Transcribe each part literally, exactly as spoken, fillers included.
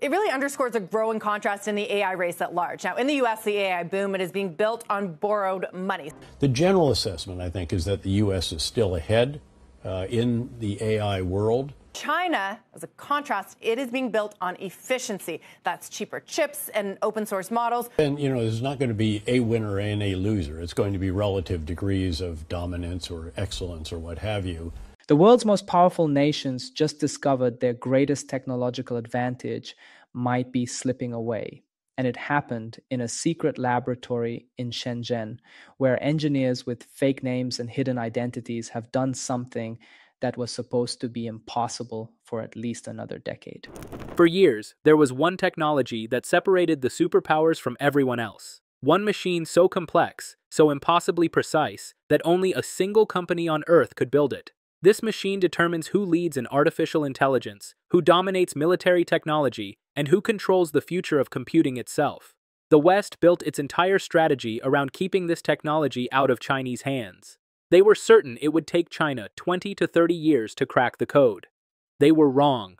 It really underscores a growing contrast in the A I race at large. Now, in the U S, the A I boom, it is being built on borrowed money. The general assessment, I think, is that the U S is still ahead uh, in the A I world. China, as a contrast, it is being built on efficiency. That's cheaper chips and open source models. And, you know, there's not going to be a winner and a loser. It's going to be relative degrees of dominance or excellence or what have you. The world's most powerful nations just discovered their greatest technological advantage might be slipping away. And it happened in a secret laboratory in Shenzhen, where engineers with fake names and hidden identities have done something that was supposed to be impossible for at least another decade. For years, there was one technology that separated the superpowers from everyone else. One machine so complex, so impossibly precise, that only a single company on Earth could build it. This machine determines who leads in artificial intelligence, who dominates military technology, and who controls the future of computing itself. The West built its entire strategy around keeping this technology out of Chinese hands. They were certain it would take China twenty to thirty years to crack the code. They were wrong.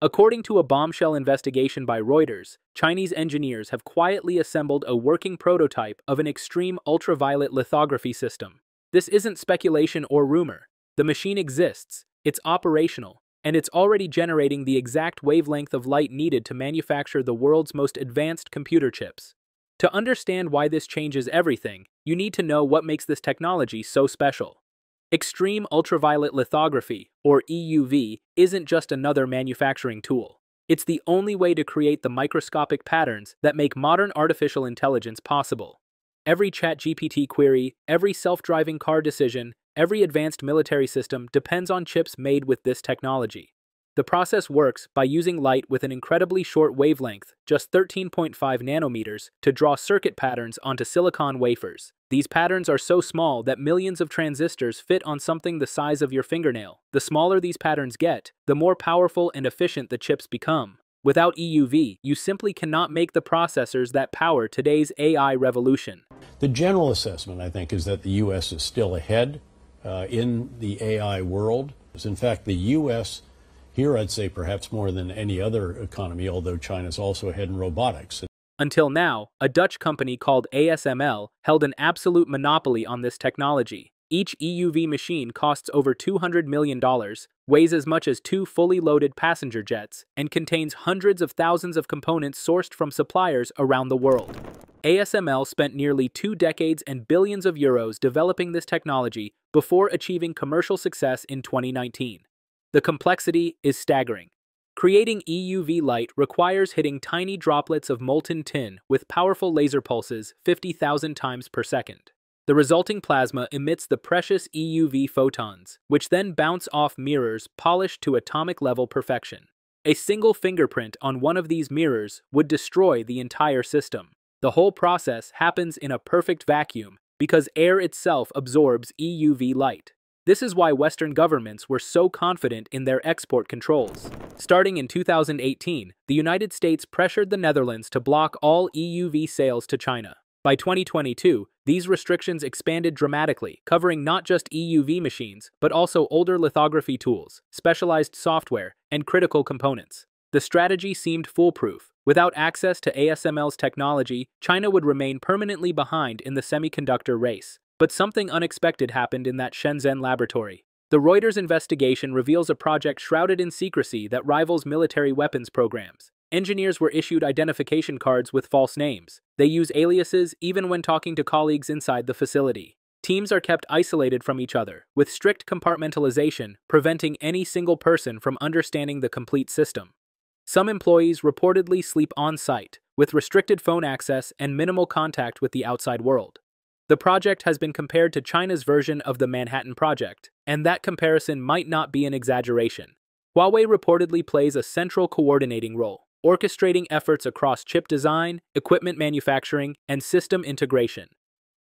According to a bombshell investigation by Reuters, Chinese engineers have quietly assembled a working prototype of an extreme ultraviolet lithography system. This isn't speculation or rumor. The machine exists, it's operational, and it's already generating the exact wavelength of light needed to manufacture the world's most advanced computer chips. To understand why this changes everything, you need to know what makes this technology so special. Extreme ultraviolet lithography, or E U V, isn't just another manufacturing tool. It's the only way to create the microscopic patterns that make modern artificial intelligence possible. Every ChatGPT query, every self-driving car decision, every advanced military system depends on chips made with this technology. The process works by using light with an incredibly short wavelength, just thirteen point five nanometers, to draw circuit patterns onto silicon wafers. These patterns are so small that millions of transistors fit on something the size of your fingernail. The smaller these patterns get, the more powerful and efficient the chips become. Without E U V, you simply cannot make the processors that power today's A I revolution. The general assessment, I think, is that the U S is still ahead Uh, in the A I world. In fact, the U S here, I'd say perhaps more than any other economy, although China's also ahead in robotics. Until now, a Dutch company called A S M L held an absolute monopoly on this technology. Each E U V machine costs over two hundred million dollars, weighs as much as two fully loaded passenger jets, and contains hundreds of thousands of components sourced from suppliers around the world. A S M L spent nearly two decades and billions of euros developing this technology before achieving commercial success in twenty nineteen. The complexity is staggering. Creating E U V light requires hitting tiny droplets of molten tin with powerful laser pulses fifty thousand times per second. The resulting plasma emits the precious E U V photons, which then bounce off mirrors polished to atomic-level perfection. A single fingerprint on one of these mirrors would destroy the entire system. The whole process happens in a perfect vacuum because air itself absorbs E U V light. This is why Western governments were so confident in their export controls. Starting in two thousand eighteen, the United States pressured the Netherlands to block all E U V sales to China. By twenty twenty-two, these restrictions expanded dramatically, covering not just E U V machines, but also older lithography tools, specialized software, and critical components. The strategy seemed foolproof. Without access to A S M L's technology, China would remain permanently behind in the semiconductor race. But something unexpected happened in that Shenzhen laboratory. The Reuters investigation reveals a project shrouded in secrecy that rivals military weapons programs. Engineers were issued identification cards with false names. They use aliases even when talking to colleagues inside the facility. Teams are kept isolated from each other, with strict compartmentalization, preventing any single person from understanding the complete system. Some employees reportedly sleep on-site, with restricted phone access and minimal contact with the outside world. The project has been compared to China's version of the Manhattan Project, and that comparison might not be an exaggeration. Huawei reportedly plays a central coordinating role, orchestrating efforts across chip design, equipment manufacturing, and system integration.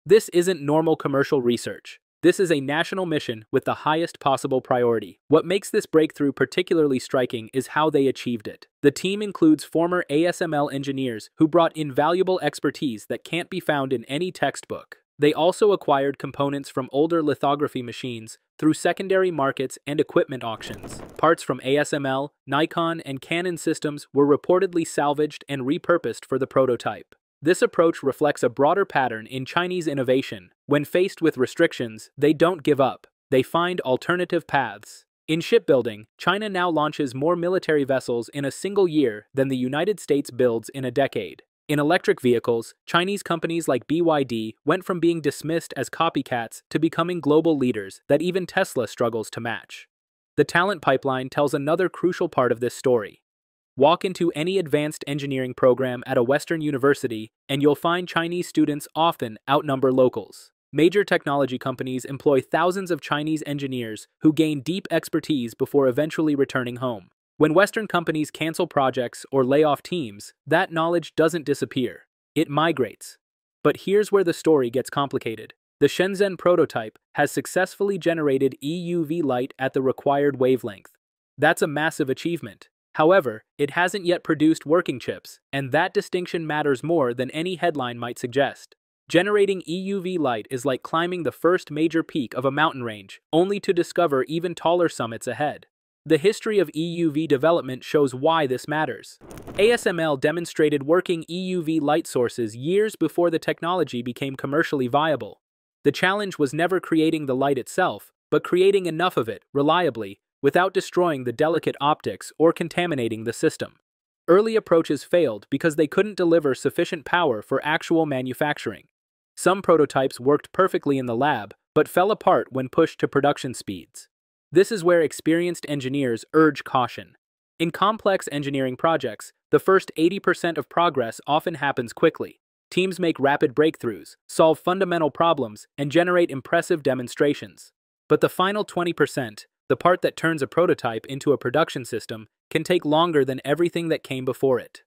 This isn't normal commercial research. This is a national mission with the highest possible priority. What makes this breakthrough particularly striking is how they achieved it. The team includes former A S M L engineers who brought invaluable expertise that can't be found in any textbook. They also acquired components from older lithography machines through secondary markets and equipment auctions. Parts from A S M L, Nikon, and Canon systems were reportedly salvaged and repurposed for the prototype. This approach reflects a broader pattern in Chinese innovation. When faced with restrictions, they don't give up. They find alternative paths. In shipbuilding, China now launches more military vessels in a single year than the United States builds in a decade. In electric vehicles, Chinese companies like B Y D went from being dismissed as copycats to becoming global leaders that even Tesla struggles to match. The talent pipeline tells another crucial part of this story. Walk into any advanced engineering program at a Western university, and you'll find Chinese students often outnumber locals. Major technology companies employ thousands of Chinese engineers who gain deep expertise before eventually returning home. When Western companies cancel projects or lay off teams, that knowledge doesn't disappear. It migrates. But here's where the story gets complicated. The Shenzhen prototype has successfully generated E U V light at the required wavelength. That's a massive achievement. However, it hasn't yet produced working chips, and that distinction matters more than any headline might suggest. Generating E U V light is like climbing the first major peak of a mountain range, only to discover even taller summits ahead. The history of E U V development shows why this matters. A S M L demonstrated working E U V light sources years before the technology became commercially viable. The challenge was never creating the light itself, but creating enough of it, reliably, without destroying the delicate optics or contaminating the system. Early approaches failed because they couldn't deliver sufficient power for actual manufacturing. Some prototypes worked perfectly in the lab, but fell apart when pushed to production speeds. This is where experienced engineers urge caution. In complex engineering projects, the first eighty percent of progress often happens quickly. Teams make rapid breakthroughs, solve fundamental problems, and generate impressive demonstrations. But the final twenty percent, the part that turns a prototype into a production system, can take longer than everything that came before it.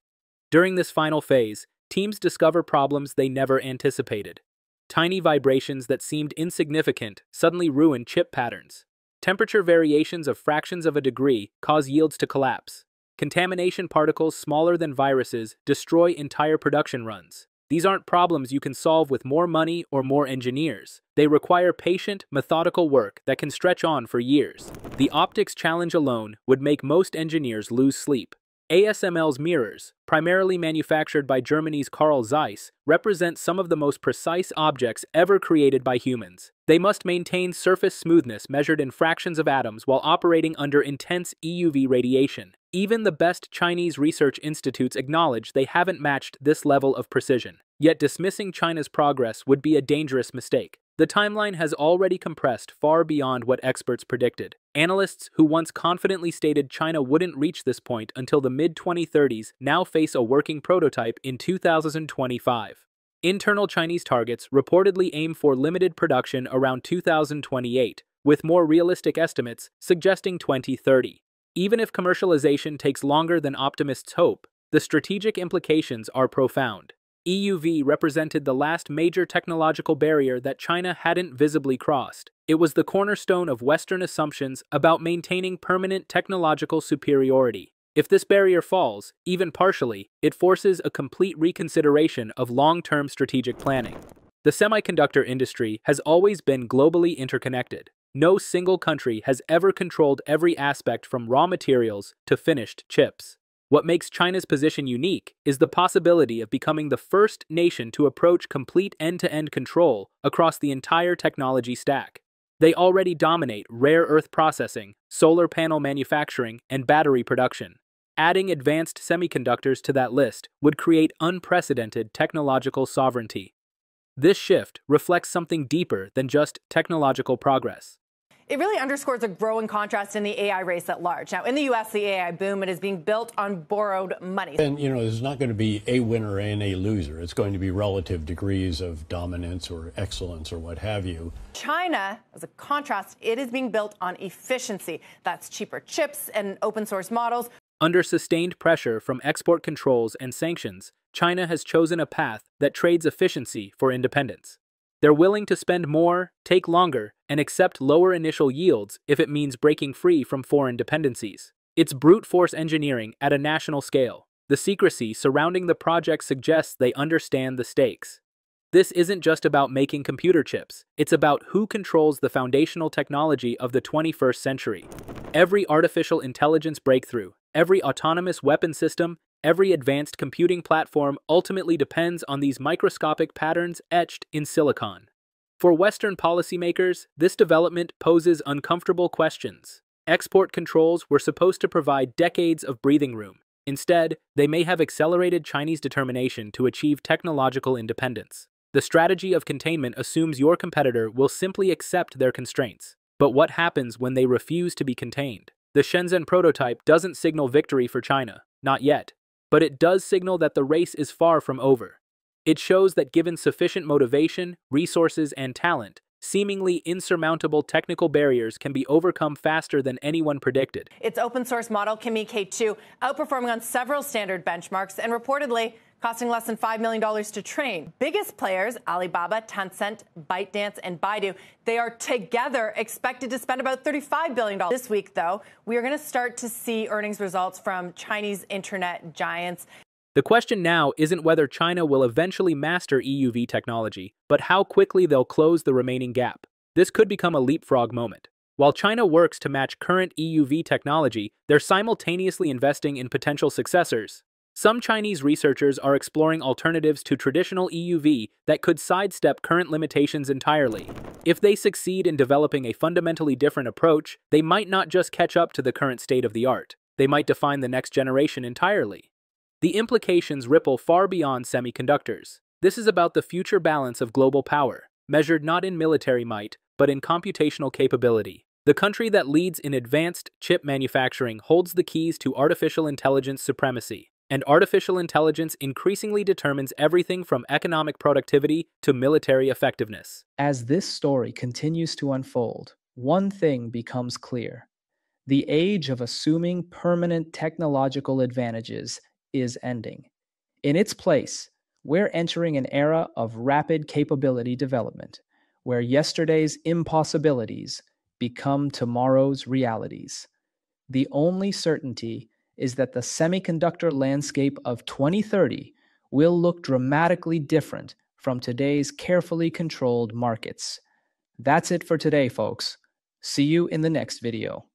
During this final phase, teams discover problems they never anticipated. Tiny vibrations that seemed insignificant suddenly ruin chip patterns. Temperature variations of fractions of a degree cause yields to collapse. Contamination particles smaller than viruses destroy entire production runs. These aren't problems you can solve with more money or more engineers. They require patient, methodical work that can stretch on for years. The optics challenge alone would make most engineers lose sleep. A S M L's mirrors, primarily manufactured by Germany's Carl Zeiss, represent some of the most precise objects ever created by humans. They must maintain surface smoothness measured in fractions of atoms while operating under intense E U V radiation. Even the best Chinese research institutes acknowledge they haven't matched this level of precision. Yet dismissing China's progress would be a dangerous mistake. The timeline has already compressed far beyond what experts predicted. Analysts who once confidently stated China wouldn't reach this point until the mid twenty thirties now face a working prototype in two thousand twenty-five. Internal Chinese targets reportedly aim for limited production around two thousand twenty-eight, with more realistic estimates suggesting twenty thirty. Even if commercialization takes longer than optimists hope, the strategic implications are profound. E U V represented the last major technological barrier that China hadn't visibly crossed. It was the cornerstone of Western assumptions about maintaining permanent technological superiority. If this barrier falls, even partially, it forces a complete reconsideration of long-term strategic planning. The semiconductor industry has always been globally interconnected. No single country has ever controlled every aspect from raw materials to finished chips. What makes China's position unique is the possibility of becoming the first nation to approach complete end-to-end control across the entire technology stack. They already dominate rare earth processing, solar panel manufacturing, and battery production. Adding advanced semiconductors to that list would create unprecedented technological sovereignty. This shift reflects something deeper than just technological progress. It really underscores a growing contrast in the A I race at large. Now, in the U S, the A I boom, it is being built on borrowed money. And, you know, there's not going to be a winner and a loser. It's going to be relative degrees of dominance or excellence or what have you. China, as a contrast, it is being built on efficiency. That's cheaper chips and open source models. Under sustained pressure from export controls and sanctions, China has chosen a path that trades efficiency for independence. They're willing to spend more, take longer, and accept lower initial yields if it means breaking free from foreign dependencies. It's brute force engineering at a national scale. The secrecy surrounding the project suggests they understand the stakes. This isn't just about making computer chips, it's about who controls the foundational technology of the twenty-first century. Every artificial intelligence breakthrough, every autonomous weapon system, every advanced computing platform ultimately depends on these microscopic patterns etched in silicon. For Western policymakers, this development poses uncomfortable questions. Export controls were supposed to provide decades of breathing room. Instead, they may have accelerated Chinese determination to achieve technological independence. The strategy of containment assumes your competitor will simply accept their constraints. But what happens when they refuse to be contained? The Shenzhen prototype doesn't signal victory for China, not yet, but it does signal that the race is far from over. It shows that given sufficient motivation, resources, and talent, seemingly insurmountable technical barriers can be overcome faster than anyone predicted. Its open source model, Kimi K two, outperforming on several standard benchmarks and reportedly costing less than five million dollars to train. Biggest players, Alibaba, Tencent, ByteDance, and Baidu, they are together expected to spend about thirty-five billion dollars. This week, though, we are going to start to see earnings results from Chinese internet giants. The question now isn't whether China will eventually master E U V technology, but how quickly they'll close the remaining gap. This could become a leapfrog moment. While China works to match current E U V technology, they're simultaneously investing in potential successors. Some Chinese researchers are exploring alternatives to traditional E U V that could sidestep current limitations entirely. If they succeed in developing a fundamentally different approach, they might not just catch up to the current state of the art. They might define the next generation entirely. The implications ripple far beyond semiconductors. This is about the future balance of global power, measured not in military might, but in computational capability. The country that leads in advanced chip manufacturing holds the keys to artificial intelligence supremacy, and artificial intelligence increasingly determines everything from economic productivity to military effectiveness. As this story continues to unfold, one thing becomes clear. The age of assuming permanent technological advantages is ending. In its place, we're entering an era of rapid capability development, where yesterday's impossibilities become tomorrow's realities. The only certainty is that the semiconductor landscape of twenty thirty will look dramatically different from today's carefully controlled markets. That's it for today, folks. See you in the next video.